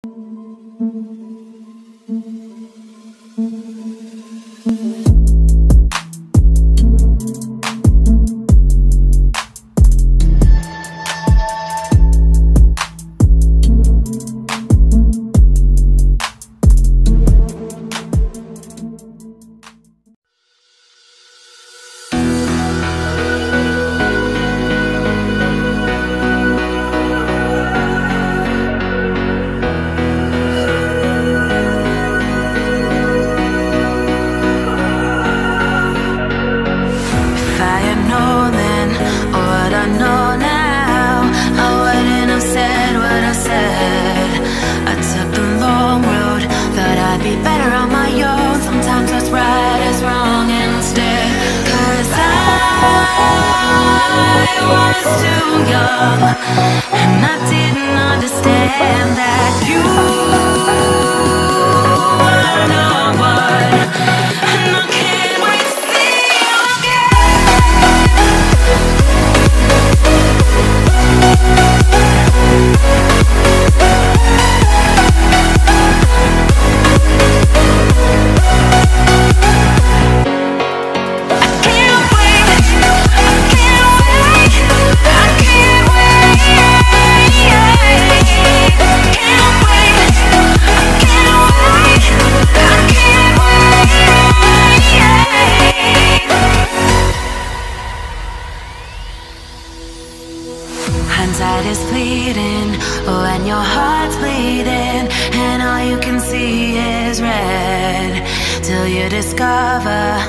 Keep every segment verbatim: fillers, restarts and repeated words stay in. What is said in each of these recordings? I was too young, and I didn't understand that you were no one, and I can't wait to see you again. I can't wait, I can't wait. Hindsight is fleeting when your heart's bleeding and all you can see is red, till you discover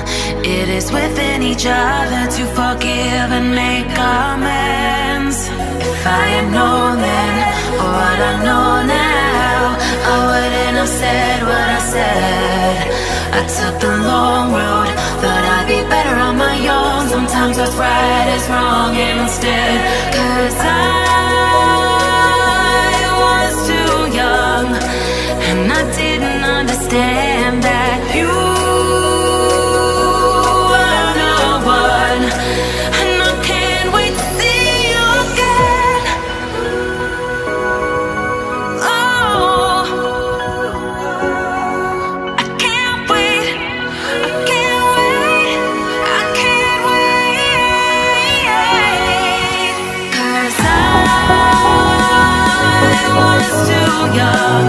it is within each other to forgive and make amends. If I had known then what I know now, I wouldn't have said what I said. I took the long road, thought I'd be better on my own. Sometimes what's right is wrong instead. Cause I was too young, and I didn't understand that you were the one, and I can't wait to see you again. Oh, I can't wait, I can't wait, I can't wait. Cause I was too young,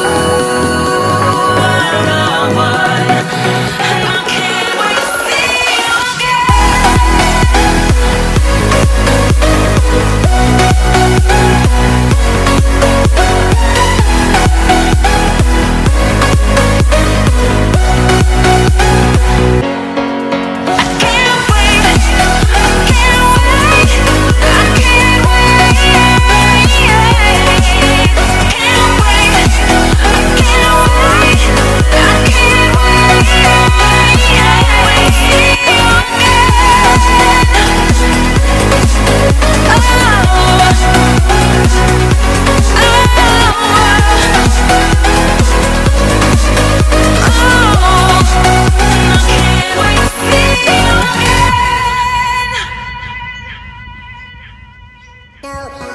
were the one, and I can't wait to see you again. No.